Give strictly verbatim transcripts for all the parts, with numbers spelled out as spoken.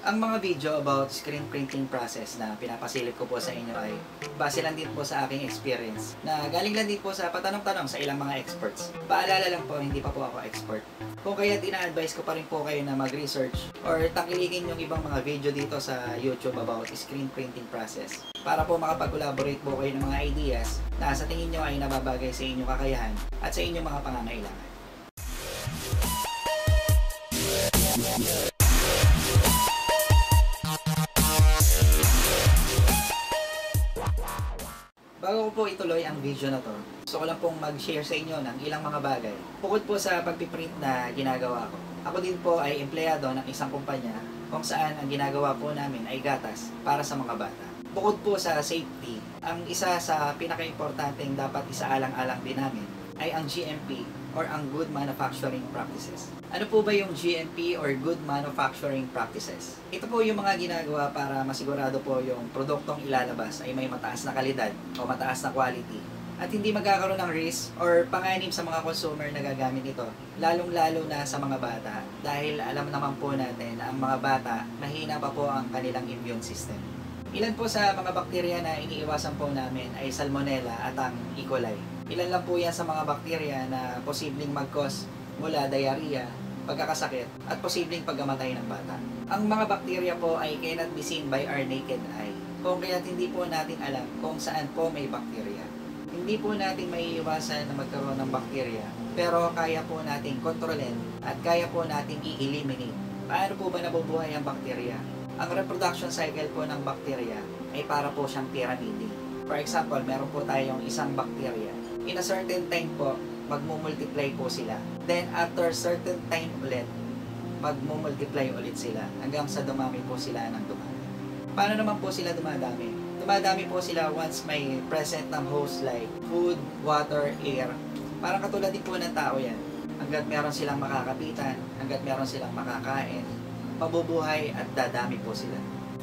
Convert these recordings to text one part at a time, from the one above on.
Ang mga video about screen printing process na pinapasilip ko po sa inyo ay base lang din po sa aking experience na galing lang din po sa patanong-tanong sa ilang mga experts. Paalala lang po, hindi pa po ako expert. Kung kaya ina-advise ko pa rin po kayo na mag-research or takilikin yung ibang mga video dito sa YouTube about screen printing process para po makapag-collaborate po kayo ng mga ideas na sa tingin nyo ay nababagay sa inyong kakayahan at sa inyong mga pangangailangan. Bago ko po ituloy ang video na to, gusto ko lang pong mag-share sa inyo ng ilang mga bagay. Bukod po sa pagpiprint na ginagawa ko, ako din po ay empleyado ng isang kumpanya kung saan ang ginagawa po namin ay gatas para sa mga bata. Bukod po sa safety, ang isa sa pinaka-importanteng dapat isaalang-alang din namin ay ang G M P or ang Good Manufacturing Practices. Ano po ba yung G M P or Good Manufacturing Practices? Ito po yung mga ginagawa para masigurado po yung produktong ilalabas ay may mataas na kalidad o mataas na quality at hindi magkakaroon ng risk or panganib sa mga consumer na gagamit ito, lalong-lalo na sa mga bata dahil alam naman po natin na ang mga bata mahina pa po ang kanilang immune system. Ilan po sa mga bakterya na iniiwasan po namin ay Salmonella at ang E. coli. Ilan lang po yan sa mga bakterya na posibleng mag-cause mula diarrhea, pagkakasakit, at posibleng pagkamatay ng bata. Ang mga bakterya po ay cannot be seen by our naked eye, kung kaya't hindi po natin alam kung saan po may bakterya. Hindi po natin maiiwasan na magkaroon ng bakterya, pero kaya po natin kontrolin at kaya po natin i-eliminate. Paano po ba nabubuhay ang bakterya? Ang reproduction cycle po ng bakterya ay para po siyang piramide. For example, meron po tayong isang bakterya. In a certain time po, magmumultiply po sila. Then after certain time ulit, magmumultiply ulit sila hanggang sa dumami po sila ng dumami. Paano naman po sila dumadami? Dumadami po sila once may present ng host like food, water, air. Parang katulad din po ng tao yan. Hanggat meron silang makakapitan, hanggat meron silang makakain, mabubuhay at dadami po sila.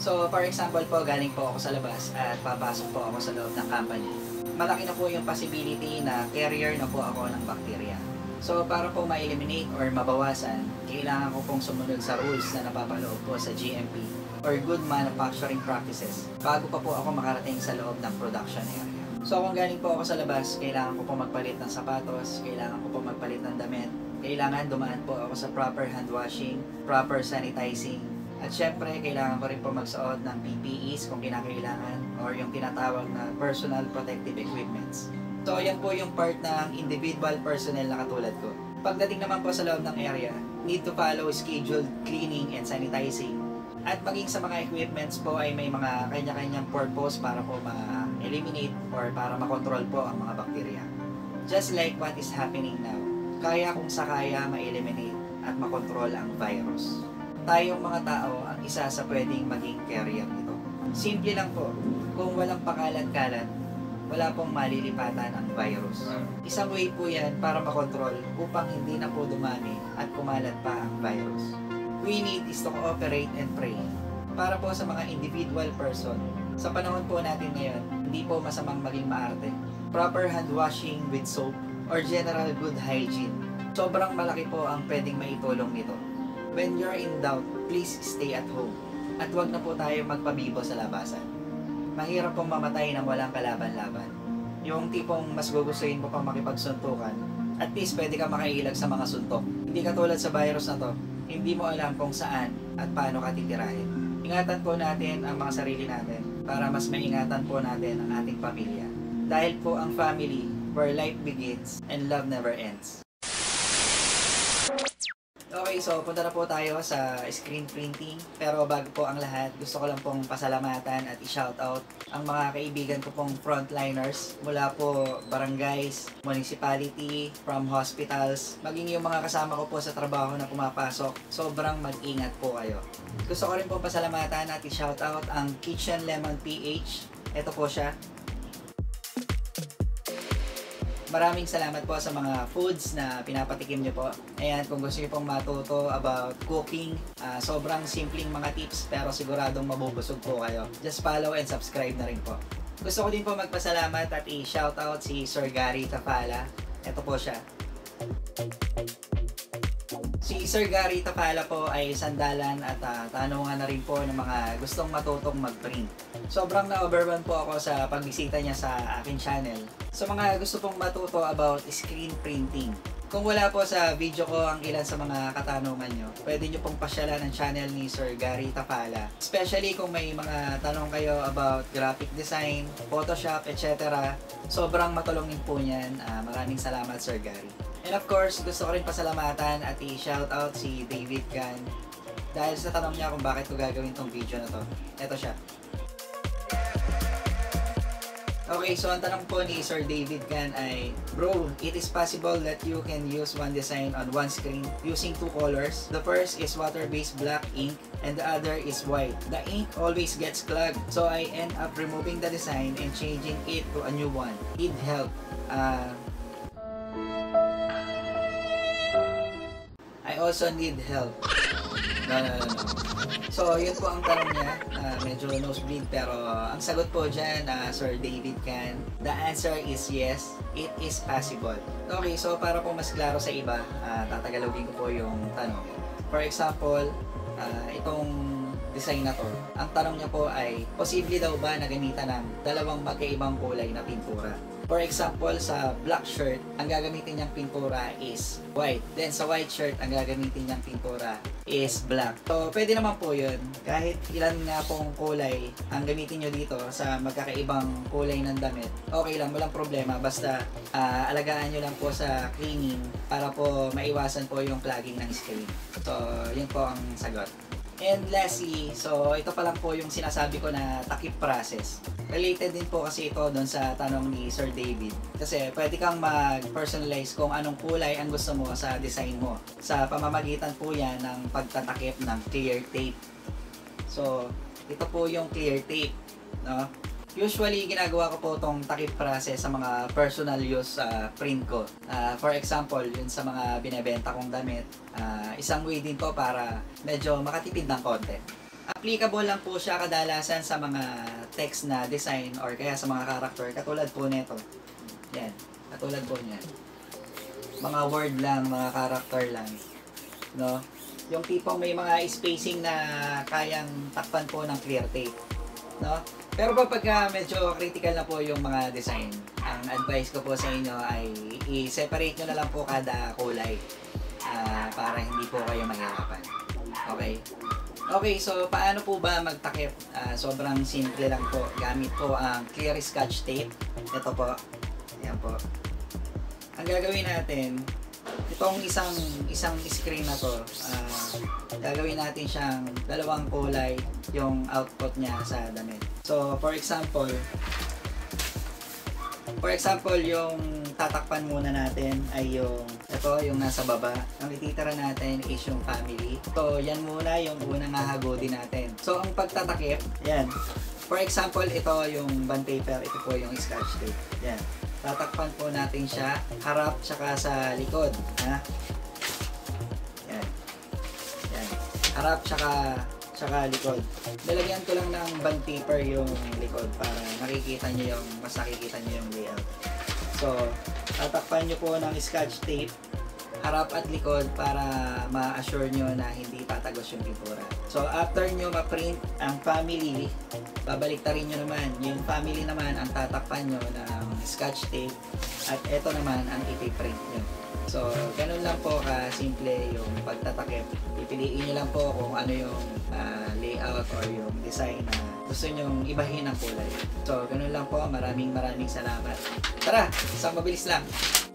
So for example po, galing po ako sa labas at papasok po ako sa loob ng company. Malaki na po yung possibility na carrier na po ako ng bacteria. So para po ma-eliminate or mabawasan, kailangan ko pong sumunod sa rules na napapaloob po sa G M P or Good Manufacturing Practices bago pa po ako makarating sa loob ng production area. So kung galing po ako sa labas, kailangan ko po magpalit ng sapatos, kailangan ko po magpalit ng damit, kailangan dumaan po ako sa proper hand washing, proper sanitizing, at syempre, kailangan ko rin po magsuot ng P P Es kung kinakailangan or yung tinatawag na personal protective equipments. So, yan po yung part ng individual personnel na katulad ko. Pagdating naman po sa loob ng area, need to follow scheduled cleaning and sanitizing. At maging sa mga equipments po ay may mga kanya-kanyang purpose para po ma-eliminate or para makontrol po ang mga bakterya. Just like what is happening now, kaya kung sakaya ma-eliminate at makontrol ang virus. Tayong mga tao ang isa sa pwedeng maging carrier nito. Simple lang po, kung walang pakalat-kalat, wala pong malilipatan ang virus. Isang way po yan para makontrol upang hindi na po dumami at kumalat pa ang virus. We need is to cooperate and pray. Para po sa mga individual person, sa panahon po natin ngayon, hindi po masamang maging maarte. Proper hand washing with soap or general good hygiene. Sobrang malaki po ang pwedeng maitulong nito. When you're in doubt, please stay at home. At huwag na po tayo magpabibo sa labasan. Mahirap pong mamatay ng walang kalaban-laban. Yung tipong mas gugustuhin mo pang makipagsuntukan, at least pwede ka makailag sa mga suntok. Hindi katulad sa virus na to, hindi mo alam kung saan at paano ka titirahin. Ingatan po natin ang mga sarili natin para mas maingatan po natin ang ating pamilya. Dahil po ang family, where life begins and love never ends. Okay, so punta na po tayo sa screen printing. Pero bago po ang lahat, gusto ko lang pong pasalamatan at i-shoutout ang mga kaibigan ko pong frontliners mula po barangays, municipality, from hospitals, maging yung mga kasama ko po sa trabaho na pumapasok. Sobrang mag-ingat po kayo. Gusto ko rin pong pasalamatan at i-shoutout ang Kitchen Lemon P H. Ito po siya. Maraming salamat po sa mga foods na pinapatikim nyo po. Ayan, kung gusto nyo pong matuto about cooking, uh, sobrang simpleng mga tips pero siguradong mabubusog po kayo. Just follow and subscribe na rin po. Gusto ko din po magpasalamat at i-shoutout si Sir Gary Tapala. Ito po siya. Si Sir Gary Tapala po ay sandalan at uh, tanungan na rin po ng mga gustong matutong mag-print. Sobrang na-overwhelm po ako sa pagbisita niya sa akin channel. Sa mga gusto pong matuto about screen printing. Kung wala po sa video ko ang ilan sa mga katanungan nyo, pwede nyo pong pasyalan ang channel ni Sir Gary Tapala. Especially kung may mga tanong kayo about graphic design, Photoshop, et cetera. Sobrang matulungin po niyan. Uh, maraming salamat, Sir Gary. And of course, gusto ko rin pasalamatan at i-shoutout si David Gan dahil sa tanong niya kung bakit ko gagawin tong video na to. Eto siya. Okay, so ang tanong po ni Sir David Gan ay, bro, it is possible that you can use one design on one screen using two colors. The first is water-based black ink and the other is white. The ink always gets clogged, so I end up removing the design and changing it to a new one. Need help. Uh, I also need help. No, no, no, no. So, yun po ang tanong niya. Uh, medyo nosebleed pero uh, ang sagot po dyan, uh, Sir David Gan, the answer is yes, it is possible. Okay, so para po mas klaro sa iba, uh, tatagalogin ko po yung tanong. For example, uh, itong design na to, ang tanong niya po ay, posible daw ba na gamitan ng dalawang magkaibang kulay na pintura? For example, sa black shirt, ang gagamitin niyang pintura is white. Then sa white shirt, ang gagamitin niyang pintura is black. So, pwede naman po yun. Kahit ilan nga pong kulay ang gamitin niyo dito sa magkakaibang kulay ng damit, okay lang, walang problema. Basta uh, alagaan niyo lang po sa cleaning para po maiwasan po yung clogging ng screen. So, yun po ang sagot. And lastly, so ito pa lang po yung sinasabi ko na takip process. Related din po kasi ito doon sa tanong ni Sir David. Kasi pwede kang mag-personalize kung anong kulay ang gusto mo sa design mo. Sa pamamagitan po yan ng pagtatakip ng clear tape. So, ito po yung clear tape, no? Usually, ginagawa ko po itong takip process sa mga personal use uh, print ko. Uh, for example, yun sa mga binebenta kong damit, uh, isang way din po para medyo makatipid ng konti. Applicable lang po siya kadalasan sa mga text na design or kaya sa mga character, katulad po nito. Yan, katulad po niyan. Mga word lang, mga character lang, no? Yung tipong may mga spacing na kayang takpan po ng clear tape, no? Pero po pagka medyo critical na po yung mga design, ang advice ko po sa inyo ay i-separate nyo na lang po kada kulay uh, para hindi po kayo mahirapan. Okay? Okay, so paano po ba magtakip? Uh, sobrang simple lang po. Gamit po ang clear scotch tape. Ito po. Ayan po. Ang gagawin natin, itong isang isang screen na to, uh, gagawin natin siyang dalawang kulay yung output niya sa damit. So, for example, for example, yung tatakpan muna natin ay yung, ito, yung nasa baba. Ang ititira natin is yung family. So, yan muna yung unang hahagodin natin. So, ang pagtatakip, yan. For example, ito yung band paper, ito po yung scotch tape. Yan. Tatakpan po natin siya harap tsaka sa likod, ha? Yan. Yan. Harap tsaka tsaka likod. Lalagyan ko lang ng band paper yung likod para makikita nyo yung, mas nakikita nyo yung layout. So, tatakpan nyo po ng scotch tape harap at likod para ma-assure nyo na hindi tatagos yung pintura. So, after nyo ma-print ang family, babaliktarin nyo naman. Yung family naman ang tatakpan nyo ng scotch tape at ito naman ang ipiprint nyo. So, ganun lang po ka-simple yung pagtatakip. Ipiliin nyo lang po kung ano yung uh, layout or yung design na gusto nyong ibahin ang kulay. So, ganun lang po. Maraming maraming salamat. Tara! Isang mabilis lang!